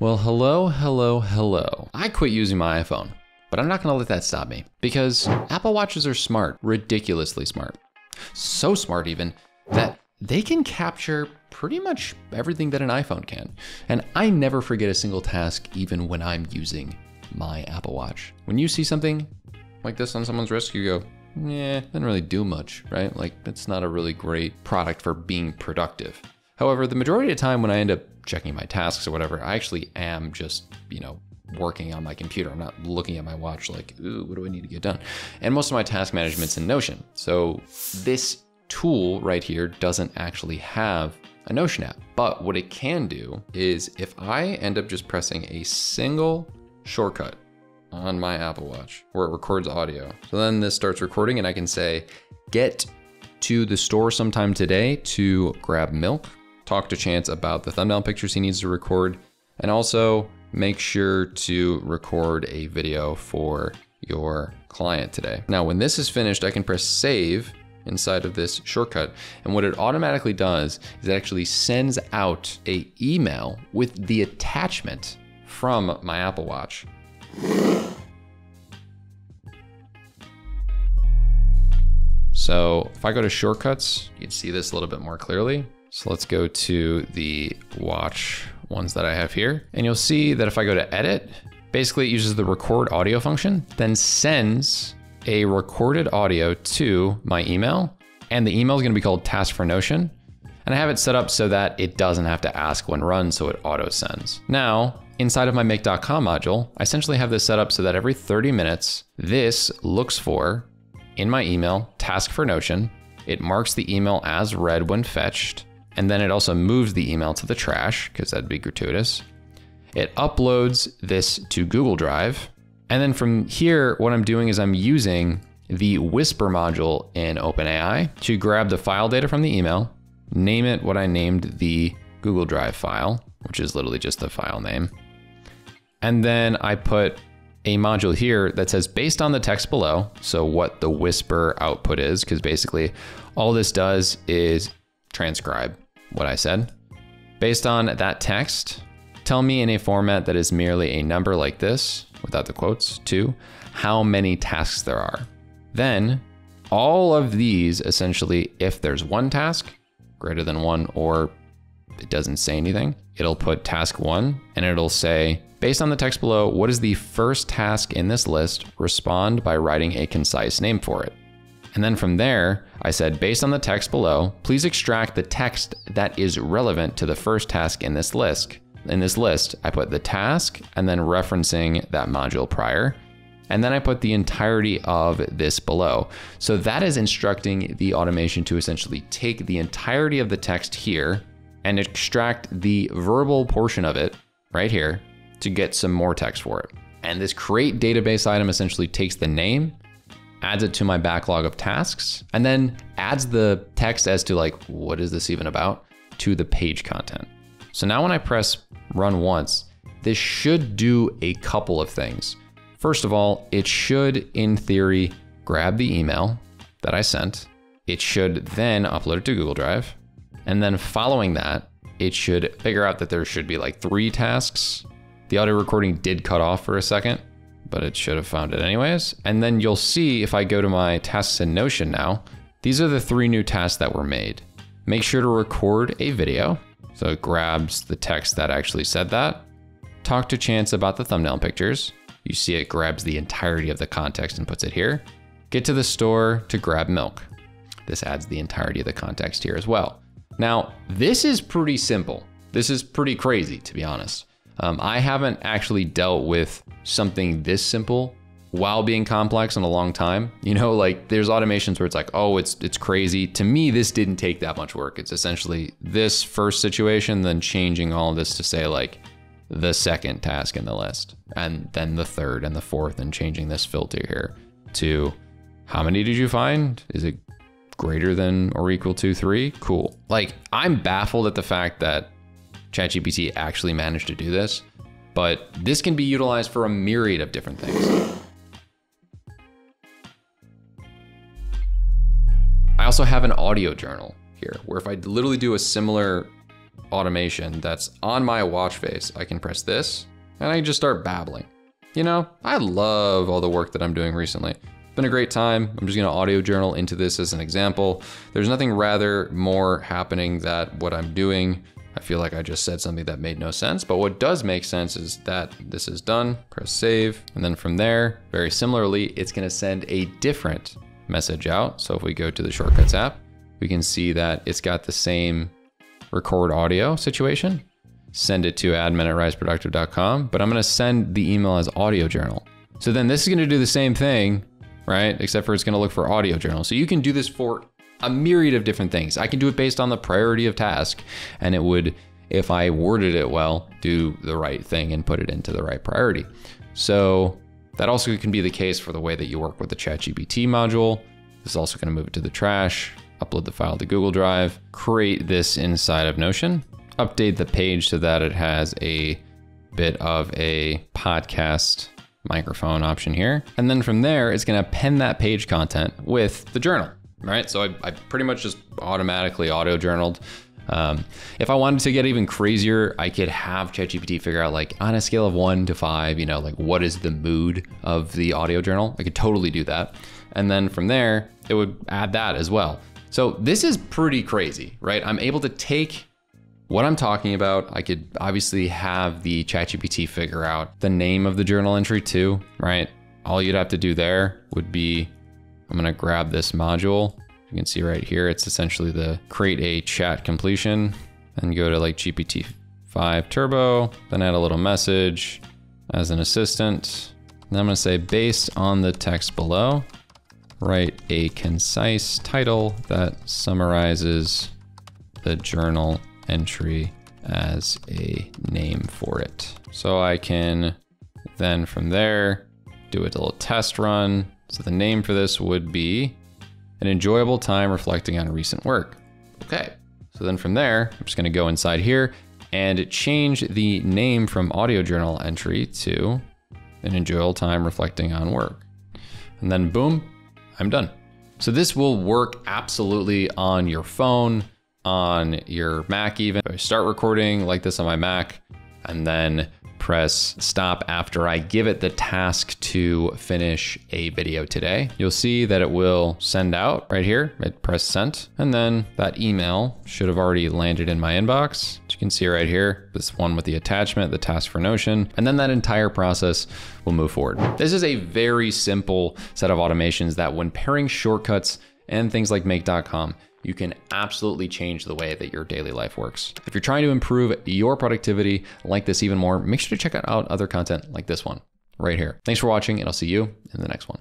Well, hello. I quit using my iPhone, but I'm not gonna let that stop me because Apple Watches are smart, ridiculously smart. So smart even that they can capture pretty much everything that an iPhone can. And I never forget a single task even when I'm using my Apple Watch. When you see something like this on someone's wrist, you go, yeah, it doesn't really do much, right? Like it's not a really great product for being productive. However, the majority of the time when I end up checking my tasks or whatever, I actually am just, working on my computer. I'm not looking at my watch like, ooh, what do I need to get done? And most of my task management's in Notion. So this tool right here doesn't actually have a Notion app, but what it can do is if I end up just pressing a single shortcut on my Apple Watch where it records audio. So then this starts recording and I can say, get to the store sometime today to grab milk. Talk to Chance about the thumbnail pictures he needs to record, and also make sure to record a video for your client today. Now, when this is finished, I can press save inside of this shortcut. And what it automatically does is it actually sends out an email with the attachment from my Apple Watch. So if I go to shortcuts, you can see this a little bit more clearly. So let's go to the watch ones that I have here. And you'll see that if I go to edit, basically it uses the record audio function, then sends a recorded audio to my email. And the email is gonna be called task for Notion. And I have it set up so that it doesn't have to ask when run, so it auto sends. Now, inside of my make.com module, I essentially have this set up so that every 30 minutes, this looks for, in my email, task for Notion. It marks the email as read when fetched. And then it also moves the email to the trash because that'd be gratuitous. It uploads this to Google Drive. And then from here, what I'm doing is I'm using the Whisper module in OpenAI to grab the file data from the email, name it what I named the Google Drive file, which is literally just the file name. And then I put a module here that says based on the text below. So what the Whisper output is, because basically all this does is transcribe what I said. Based on that text, tell me in a format that is merely a number like this, without the quotes, to how many tasks there are. Then all of these essentially, if there's one task greater than one or it doesn't say anything, it'll put task one and it'll say, based on the text below, what is the first task in this list? Respond by writing a concise name for it. And then from there, I said, based on the text below, please extract the text that is relevant to the first task in this list. In this list, I put the task and then referencing that module prior. And then I put the entirety of this below. So that is instructing the automation to essentially take the entirety of the text here and extract the verbal portion of it right here to get some more text for it. And this create database item essentially takes the name, adds it to my backlog of tasks, and then adds the text as to like, what is this even about, to the page content. So now when I press run once, this should do a couple of things. First of all, it should, in theory, grab the email that I sent. It should then upload it to Google Drive. And then following that, it should figure out that there should be like 3 tasks. The audio recording did cut off for a second, but it should have found it anyways. And then you'll see if I go to my tasks in Notion now, these are the 3 new tasks that were made. Make sure to record a video. So it grabs the text that actually said that. Talk to Chance about the thumbnail pictures. You see it grabs the entirety of the context and puts it here. Get to the store to grab milk. This adds the entirety of the context here as well. Now, this is pretty simple. This is pretty crazy, to be honest. I haven't actually dealt with something this simple while being complex in a long time. Like there's automations where it's like, oh, it's crazy. To me, this didn't take that much work. It's essentially this first situation, then changing all of this to say like the second task in the list, and then the third and the fourth, and changing this filter here to how many did you find? Is it greater than or equal to 3? Cool. Like I'm baffled at the fact that ChatGPT actually managed to do this, but this can be utilized for a myriad of different things. I also have an audio journal here where if I literally do a similar automation that's on my watch face. I can press this and I can just start babbling. You know, I love all the work that I'm doing recently. It's been a great time. I'm just gonna audio journal into this as an example. There's nothing rather more happening than what I'm doing. I feel like I just said something that made no sense, but what does make sense is that this is done, press save. And then from there, very similarly, it's gonna send a different message out. So if we go to the Shortcuts app, we can see that it's got the same record audio situation. Send it to admin@riseproductive.com, but I'm gonna send the email as audio journal. So then this is gonna do the same thing, right? Except for it's gonna look for audio journal. So you can do this for a myriad of different things. I can do it based on the priority of task, and it would, if I worded it well, do the right thing and put it into the right priority. So that also can be the case for the way that you work with the ChatGPT module. This is also gonna move it to the trash, upload the file to Google Drive, create this inside of Notion, update the page so that it has a bit of a podcast microphone option here. And then from there, it's gonna append that page content with the journal, right? So I pretty much just automatically auto journaled. If I wanted to get even crazier, I could have ChatGPT figure out, like, on a scale of 1 to 5, you know, like, what is the mood of the audio journal? I could totally do that. And then from there, it would add that as well. So this is pretty crazy, right? I'm able to take what I'm talking about. I could obviously have the ChatGPT figure out the name of the journal entry too, right? All you'd have to do there would be, I'm gonna grab this module. You can see right here, it's essentially the create a chat completion, and go to like GPT-5 Turbo, then add a little message as an assistant. And I'm gonna say, based on the text below, write a concise title that summarizes the journal entry as a name for it. So I can then from there do a little test run. So the name for this would be an enjoyable time reflecting on recent work. Okay, so then from there, I'm just gonna go inside here and change the name from audio journal entry to an enjoyable time reflecting on work. And then boom, I'm done. So this will work absolutely on your phone, on your Mac even. If I start recording like this on my Mac and then press stop after I give it the task to finish a video today, you'll see that it will send out right here. I press sent, and then that email should have already landed in my inbox. As you can see right here, this one with the attachment, the task for Notion, and then that entire process will move forward. This is a very simple set of automations that when pairing shortcuts and things like make.com, you can absolutely change the way that your daily life works. If you're trying to improve your productivity like this even more, make sure to check out other content like this one right here. Thanks for watching, and I'll see you in the next one.